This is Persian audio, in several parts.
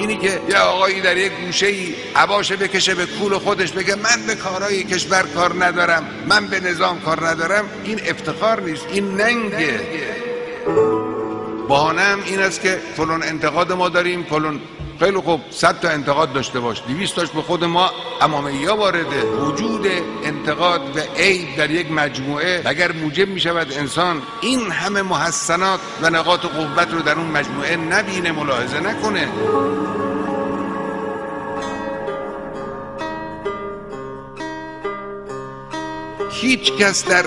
اینی که یه آقایی در یک گوشه‌ای عباشه بکشه به کول خودش بگه من به کارهای کشور کار ندارم، من به نظام کار ندارم، این افتخار نیست، این ننگه. بهانه هم این است که فلان انتقاد ما داریم، فلان. خیلی خوب، 100 تا انتقاد داشته باش، 200 تاش به خود ما امامیه‌ها وارده. وجود انتقاد و عیب در یک مجموعه اگر موجب می شود انسان این همه محسنات و نقاط قوت رو در اون مجموعه نبینه، ملاحظه نکنه. هیچ کس در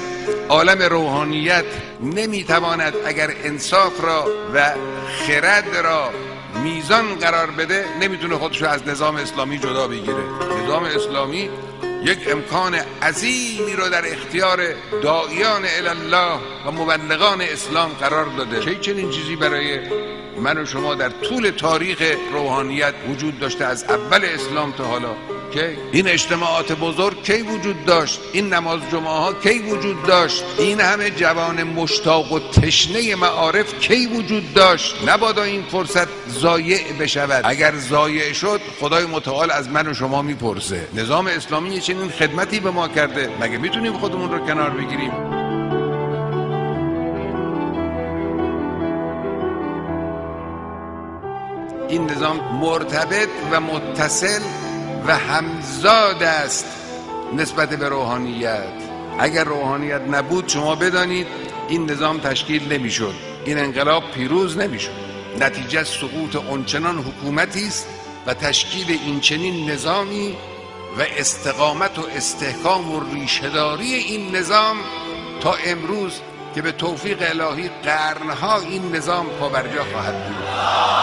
عالم روحانیت نمیتواند اگر انصاف را و خرد را میزان قرار بده، نمیتونه خودش رو از نظام اسلامی جدا بگیره. نظام اسلامی یک امکان عظیمی رو در اختیار داعیان الله و مبلغان اسلام قرار داده. چنین چیزی برای من و شما در طول تاریخ روحانیت وجود داشته، از اول اسلام تا حالا. این اجتماعات بزرگ کی وجود داشت؟ این نماز جمعه ها کی وجود داشت؟ این همه جوان مشتاق و تشنه معارف کی وجود داشت؟ نبادا این فرصت ضایع بشود. اگر ضایع شد، خدای متعال از من و شما میپرسه. نظام اسلامی چنین خدمتی به ما کرده، مگه میتونیم خودمون رو کنار بگیریم؟ این نظام مرتبط و متصل و همزاد است نسبت به روحانیت. اگر روحانیت نبود، شما بدانید این نظام تشکیل نمیشد، این انقلاب پیروز نمیشد. نتیجه سقوط آنچنان حکومتی است و تشکیل این چنین نظامی و استقامت و استحکام و ریشه‌داری این نظام تا امروز که به توفیق الهی قرنها این نظام پابرجا خواهد بود.